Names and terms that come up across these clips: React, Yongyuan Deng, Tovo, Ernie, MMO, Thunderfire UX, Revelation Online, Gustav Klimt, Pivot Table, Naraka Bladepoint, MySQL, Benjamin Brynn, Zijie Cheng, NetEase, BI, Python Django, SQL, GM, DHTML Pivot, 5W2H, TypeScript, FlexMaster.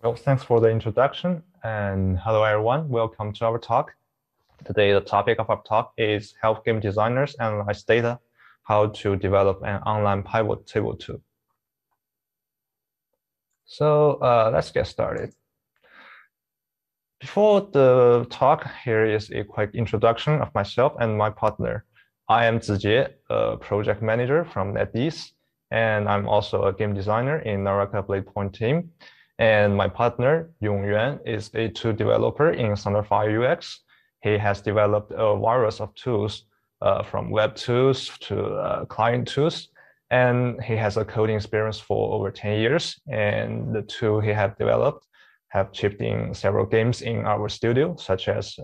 Well, thanks for the introduction, and hello everyone. Welcome to our talk. Today, the topic of our talk is Help Game Designers Analyze Data, How to Develop an Online Pivot Table 2. So let's get started. Before the talk, here is a quick introduction of myself and my partner. I am Zijie, a project manager from NetEase, and I'm also a game designer in Naraka Bladepoint team. And my partner, Yongyuan, is a tool developer in Thunderfire UX. He has developed a variety of tools, from web tools to client tools, and he has a coding experience for over 10 years. And the tool he has developed have shipped in several games in our studio, such as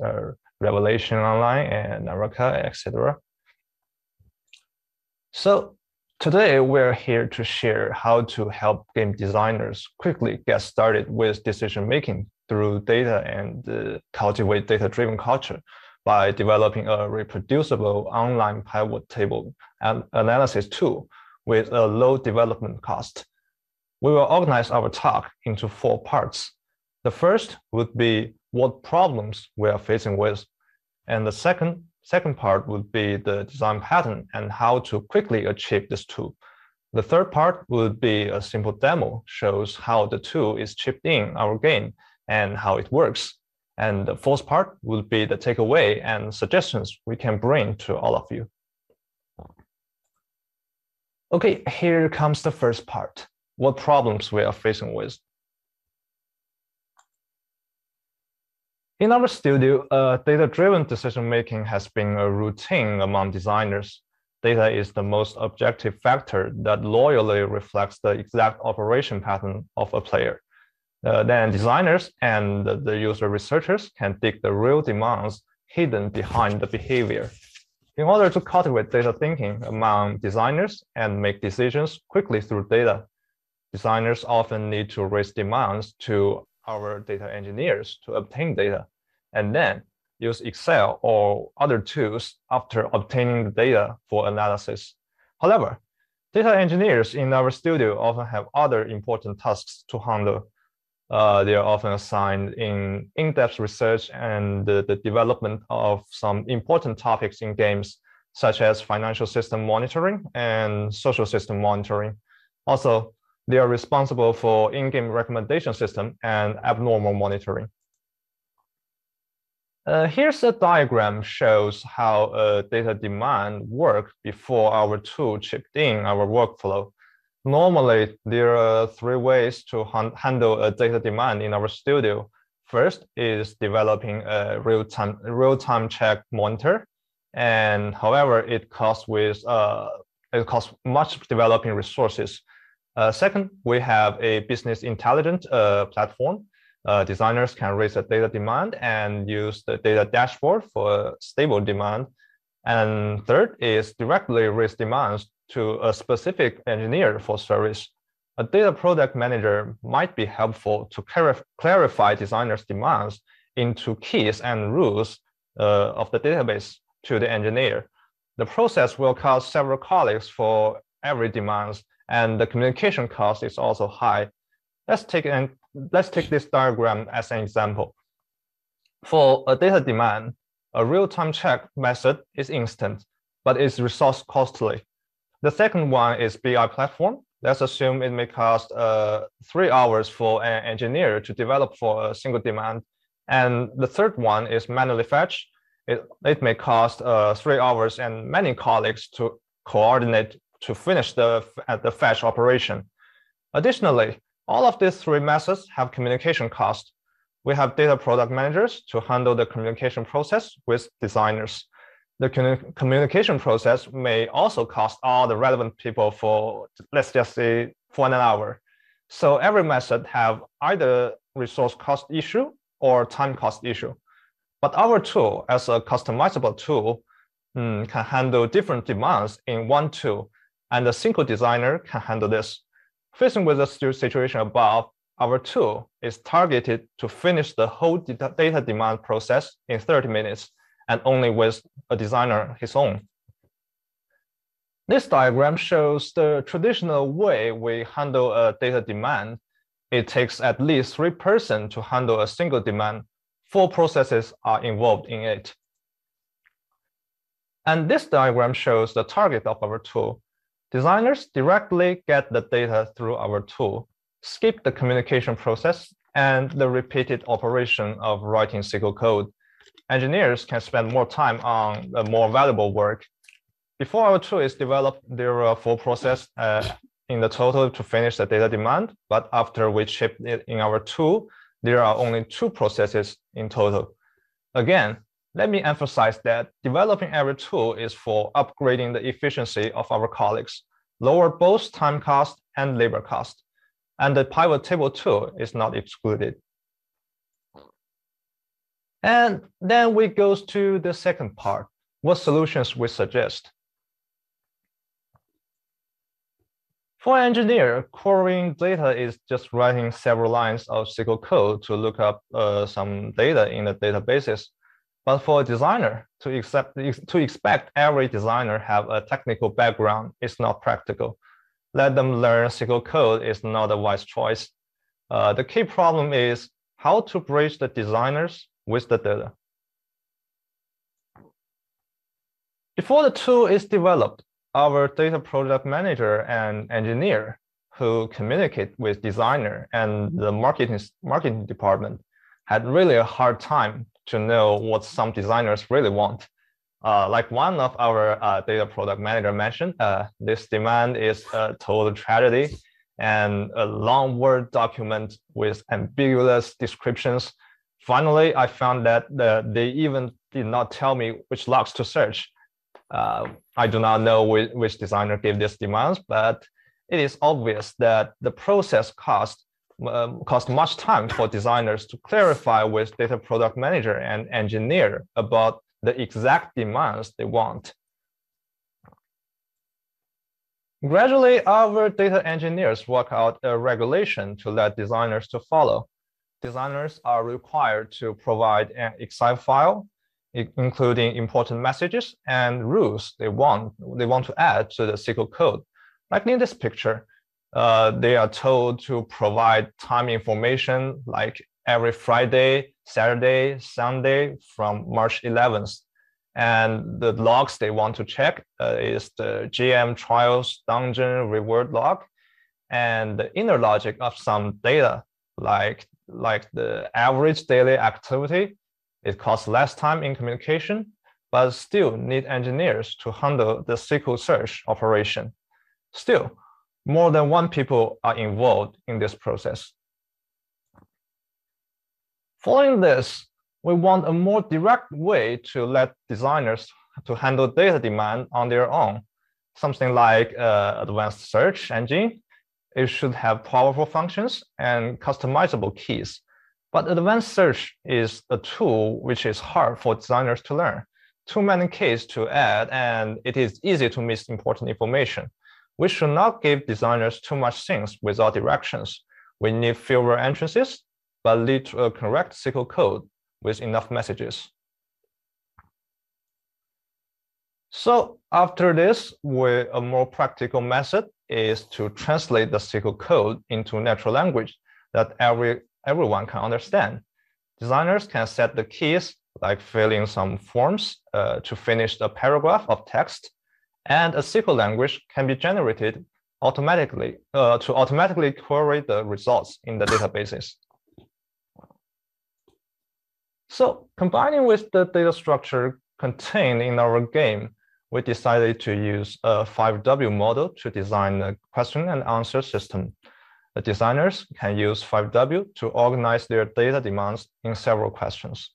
Revelation Online and Naraka, etc. So today we're here to share how to help game designers quickly get started with decision-making through data and cultivate data-driven culture by developing a reproducible online pivot table analysis tool with a low development cost. We will organize our talk into 4 parts. The first would be what problems we are facing with. And the second part would be the design pattern and how to quickly achieve this tool. The third part would be a simple demo, shows how the tool is shipped in our game and how it works. And the fourth part would be the takeaway and suggestions we can bring to all of you. Okay, here comes the first part, what problems we are facing with. In our studio, data-driven decision-making has been a routine among designers. Data is the most objective factor that loyally reflects the exact operation pattern of a player. Then designers and the user researchers can dig the real demands hidden behind the behavior. In order to cultivate data thinking among designers and make decisions quickly through data, designers often need to raise demands to our data engineers to obtain data, and then use Excel or other tools after obtaining the data for analysis. However, data engineers in our studio often have other important tasks to handle. They are often assigned in-depth research and the development of some important topics in games, such as financial system monitoring and social system monitoring. Also, they are responsible for in-game recommendation system and abnormal monitoring. Here's a diagram shows how data demand worked before our tool chipped in our workflow. Normally, there are 3 ways to handle a data demand in our studio. First is developing a real-time check monitor, and however, it costs much developing resources. Second, we have a business intelligence platform. Designers can raise the data demand and use the data dashboard for stable demand. And third is directly raise demands to a specific engineer for service. A data product manager might be helpful to clarify designers' demands into keys and rules of the database to the engineer. The process will cost several colleagues for every demand, and the communication cost is also high. Let's take this diagram as an example. For a data demand, a real-time check method is instant, but it's resource costly. The second one is BI platform. Let's assume it may cost 3 hours for an engineer to develop for a single demand. And the third one is manually fetch. It may cost 3 hours and many colleagues to coordinate to finish the fetch operation. Additionally, all of these 3 methods have communication costs. We have data product managers to handle the communication process with designers. The communication process may also cost all the relevant people for, let's just say, for an hour. So every method have either resource cost issue or time cost issue. But our tool, as a customizable tool, can handle different demands in one tool, and a single designer can handle this. Facing with the situation above, our tool is targeted to finish the whole data demand process in 30 minutes and only with a designer his own. This diagram shows the traditional way we handle a data demand. It takes at least 3 persons to handle a single demand. 4 processes are involved in it. And this diagram shows the target of our tool. Designers directly get the data through our tool, skip the communication process and the repeated operation of writing SQL code. Engineers can spend more time on the more valuable work. Before our tool is developed, there were 4 processes in the total to finish the data demand, but after we ship it in our tool, there are only 2 processes in total. Again, let me emphasize that developing every tool is for upgrading the efficiency of our colleagues, lower both time cost and labor cost, and the pivot table tool is not excluded. And then we go to the second part, what solutions we suggest. For an engineer, querying data is just writing several lines of SQL code to look up some data in the databases. But for a designer, to expect every designer have a technical background is not practical. Let them learn SQL code is not a wise choice. The key problem is how to bridge the designers with the data. Before the tool is developed, our data product manager and engineer who communicate with designer and the marketing department had really a hard time to know what some designers really want. Like one of our data product manager mentioned, this demand is a total tragedy and a long Word document with ambiguous descriptions. Finally, I found that they even did not tell me which logs to search. I do not know which designer gave this demand, but it is obvious that the process cost much time for designers to clarify with data product manager and engineer about the exact demands they want. Gradually, our data engineers work out a regulation to let designers to follow. Designers are required to provide an Excel file, including important messages and rules they want to add to the SQL code. Like in this picture, they are told to provide time information like every Friday, Saturday, Sunday from March 11th. And the logs they want to check is the GM trials dungeon reward log and the inner logic of some data like the average daily activity. It costs less time in communication, but still need engineers to handle the SQL search operation. Still, more than 1 people are involved in this process. Following this, we want a more direct way to let designers to handle data demand on their own. Something like advanced search engine. It should have powerful functions and customizable keys. But advanced search is a tool which is hard for designers to learn. Too many keys to add, and it is easy to miss important information. We should not give designers too much things without directions. We need fewer entrances, but lead to a correct SQL code with enough messages. So after this, a more practical method is to translate the SQL code into natural language that everyone can understand. Designers can set the keys, like filling some forms to finish the paragraph of text, and a SQL language can be generated automatically to automatically query the results in the databases. So combining with the data structure contained in our game, we decided to use a 5W model to design a question and answer system. The designers can use 5W to organize their data demands in several questions.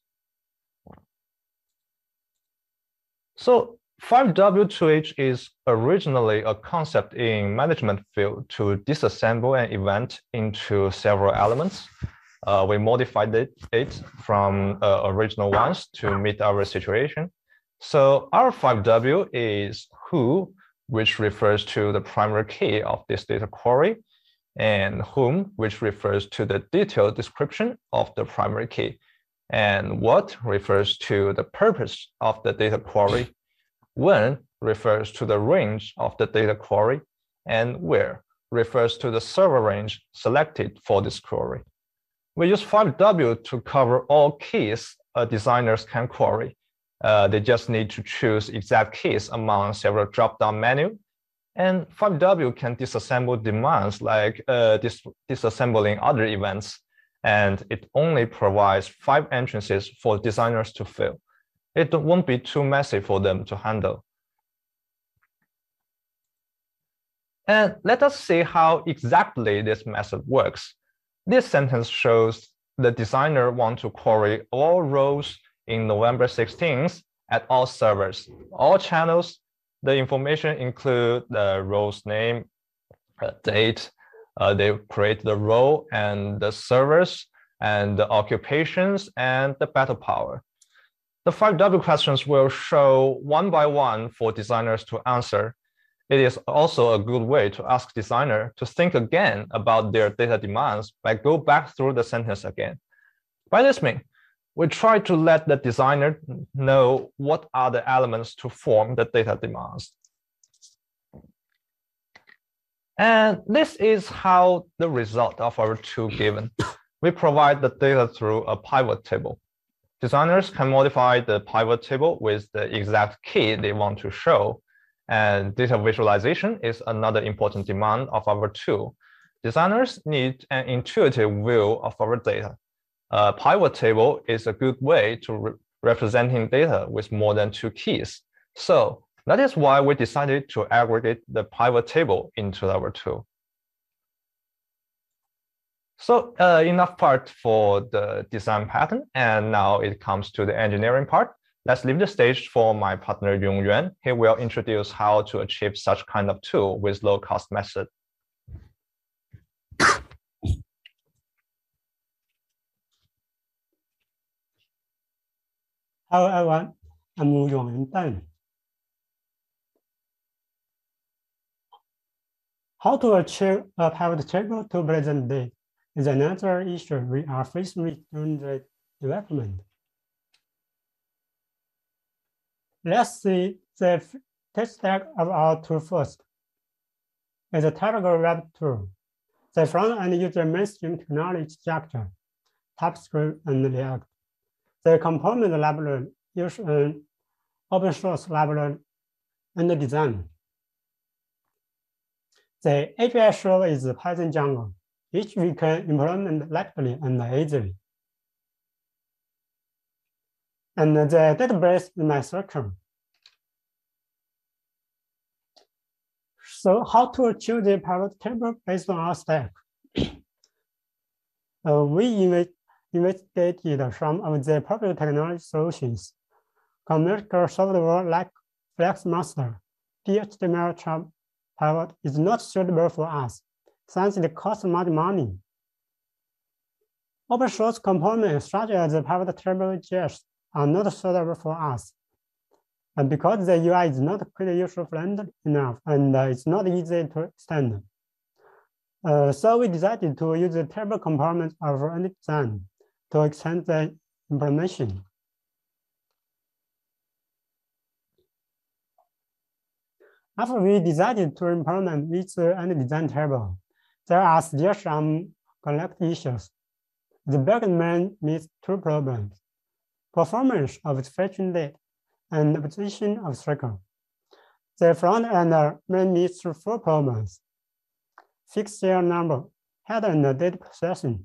So 5W2H is originally a concept in management field to disassemble an event into several elements. We modified it from original ones to meet our situation. So our 5W is who, which refers to the primary key of this data query, and whom, which refers to the detailed description of the primary key. And what refers to the purpose of the data query, when refers to the range of the data query, and where refers to the server range selected for this query. We use 5W to cover all keys designers can query. They just need to choose exact keys among several drop-down menus. And 5W can disassemble demands like disassembling other events. And it only provides 5 entrances for designers to fill. It won't be too messy for them to handle. And let us see how exactly this method works. This sentence shows the designer wants to query all rows in November 16th at all servers, all channels. The information includes the row's name, date, they create the row and the servers and the occupations and the battle power. The 5W questions will show one by one for designers to answer. It is also a good way to ask designer to think again about their data demands by go back through the sentence again. By this means, we try to let the designer know what are the elements to form the data demands. And this is how the result of our tool given. We provide the data through a pivot table. Designers can modify the pivot table with the exact key they want to show. And data visualization is another important demand of our tool. Designers need an intuitive view of our data. A pivot table is a good way to representing data with more than 2 keys. So that is why we decided to aggregate the pivot table into our tool. So enough part for the design pattern. And now it comes to the engineering part. Let's leave the stage for my partner, Yongyuan. He will introduce how to achieve such kind of tool with low-cost method. Hello, everyone. I'm Yongyuan. How to achieve a pivot table to present date is another issue we are faced with during the development. Let's see the tech stack of our tool first. As a typical web tool, the front end uses mainstream technology structure, TypeScript and React. The component library uses an open source library and design. The API server is Python Django, which we can implement lightly and easily. And the database is MySQL. So how to achieve the pivot table based on our stack? We investigated some of the popular technology solutions, commercial software like FlexMaster, DHTML Pivot is not suitable for us, since it costs much money. Open source components such as the pivot table JS are not suitable for us, and because the UI is not quite user-friendly enough and it's not easy to extend. So we decided to use the table components of Ant Design to extend the implementation. After we decided to implement with Ant Design table, there are still some collect issues. The backend meets 2 problems: performance of the fetching date and position of circle. The front end main meets 4 problems: fixed serial number, header and date processing,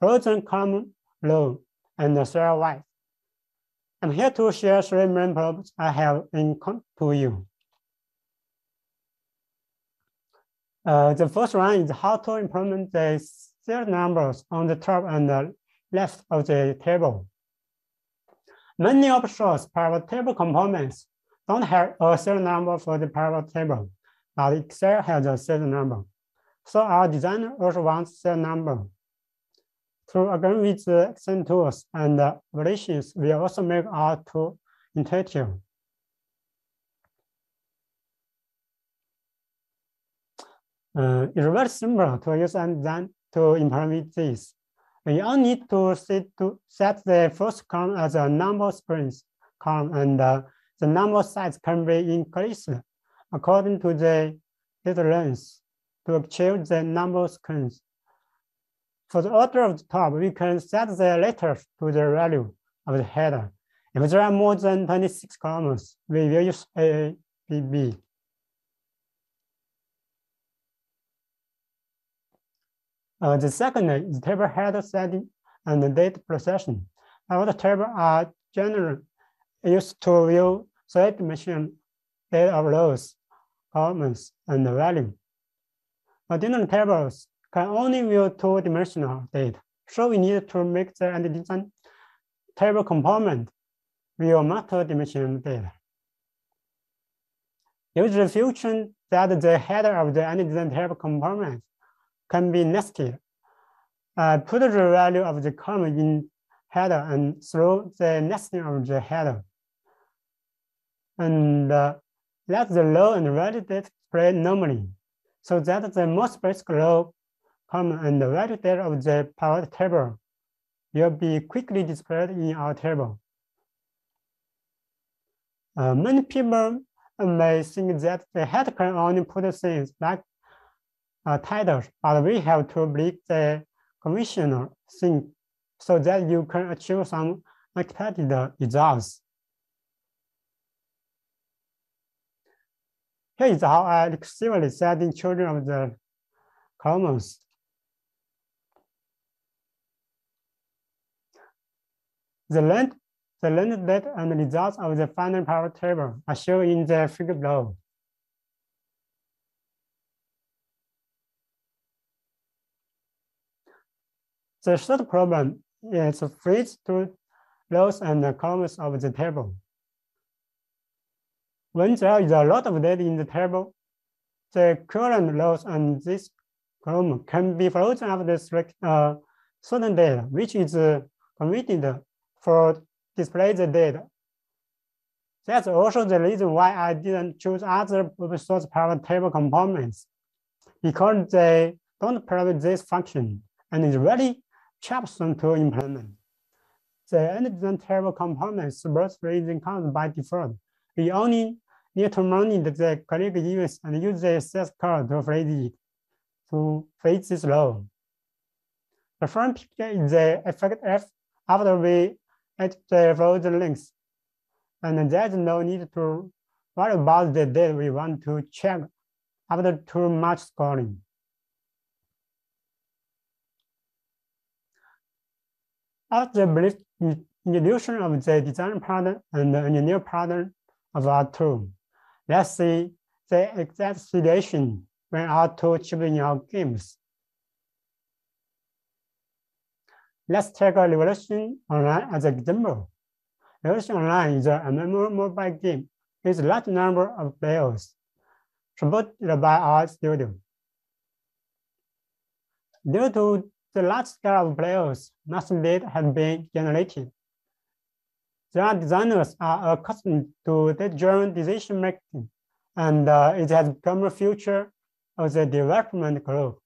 frozen column row, and serial width. I'm here to share 3 main problems I have encountered to you. The first one is how to implement the serial numbers on the top and the left of the table. Many open source pivot table components don't have a serial number for the pivot table, but Excel has a serial number. So our designer also wants serial number. To agree with the extend tools and variations, we also make our tool intuitive. It's very simple to use Ant Design to implement this. you all need to set the first column as a number springs column, and the number size can be increased according to the data length to achieve the number screens. For the order of the top, we can set the letters to the value of the header. If there are more than 26 columns, we will use A, B, B. The second is table header setting and the data processing. All the tables are generally used to view thread machine data of rows, columns, and the value. Ordinary tables can only view two-dimensional data, so we need to make the Ant Design table component view multi-dimensional data. Use the function that the header of the Ant Design table component can be nested. Put the value of the column in header and through the nesting of the header. And let the row and value data spread normally, so that the most basic row, column, and the value data of the pivot table will be quickly displayed in our table. Many people may think that the header can only put things like titles, but we have to break the conventional thing so that you can achieve some expected results. Here is how I recursively set in children of the columns. The length data and the results of the final pivot table are shown in the figure below. The third problem is freeze to rows and the columns of the table. When there is a lot of data in the table, the current rows and this column can be frozen after certain data, which is committed for display the data. That's also the reason why I didn't choose other open source pivot table components, because they don't provide this function and it's really troublesome to implement. The Ant Design table components support freezing columns by default. We only need to monitor the click events and use the access card to freeze it, to freeze this row. The front picture is the effect F after we add the frozen links, and there's no need to worry about the data we want to check after too much scrolling. After the brief introduction of the design pattern and the engineer pattern of our tool, let's see the exact situation when our tool ships in our games. Let's take a Revelation Online as an example. Revelation Online is a MMO mobile game with a large number of players supported by our studio. Due to the large scale of players, much data has been generated. Their designers are accustomed to data-driven decision making, and it has become a feature of the development group.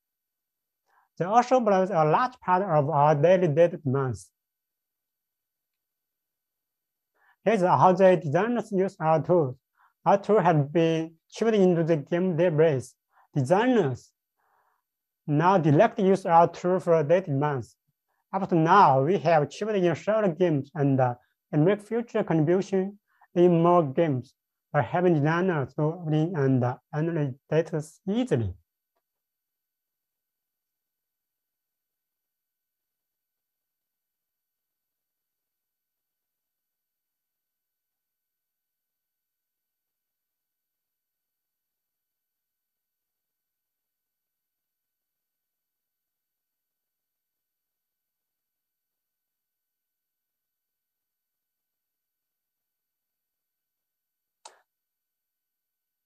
They also produce a large part of our daily data demands. Here's how the designers use our tool. Our tool has been shipped into the game database. Designers now directly use our tool for data demands. Up to now, we have shipped in several games and make future contribution in more games by having designers to opt in and analyze data easily.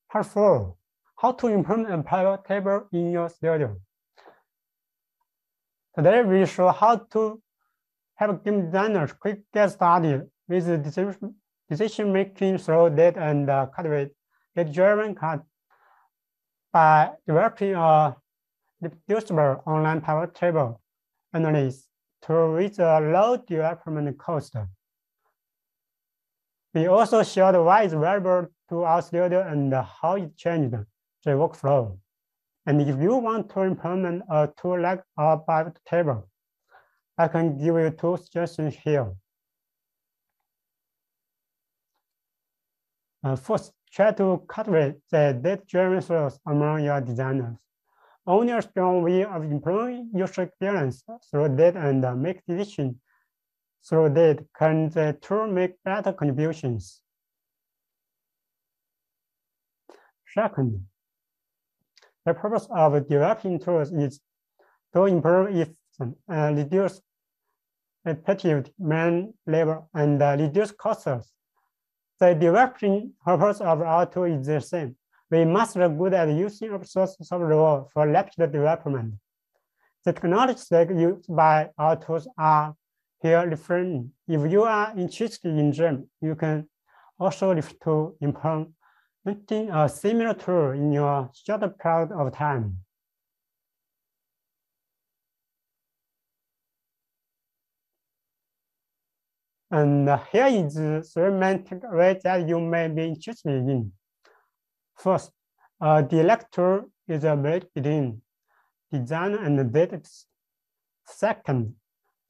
Part 4, how to implement a pivot table in your studio. Today we show how to have game designers quick get started with decision making through data and data-driven code by developing a reproducible online pivot table analysis to a low development cost. We also showed why it's valuable to our studio and how it changed the workflow. And if you want to implement a tool like our pivot table, I can give you two suggestions here. First, try to cut rate the data-driven flows among your designers. Own your strong way of improving user experience through data and make decisions through data. Can the tool make better contributions? Second, the purpose of developing tools is to improve efficiency and reduce repetitive manual labor and reduce costs. The developing purpose of our tool is the same. We must look good at using open source software for rapid development. The technologies that used by our tools are here referring. If you are interested in them, you can also look to improve a similar tool in your short period of time. And here is three main takeaways that you may be interested in. First, a direct tool is a bridge between design and data. Second,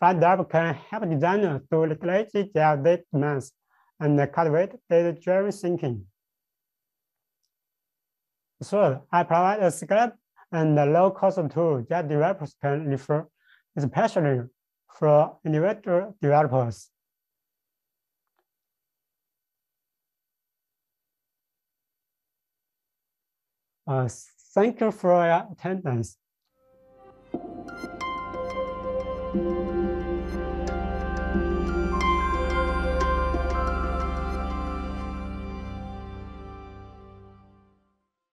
PyDev can help designers to regulate their data demands and cultivate data-driven thinking. Third, I provide a scalable and low-cost tool that developers can refer, especially for individual developers. Thank you for your attendance.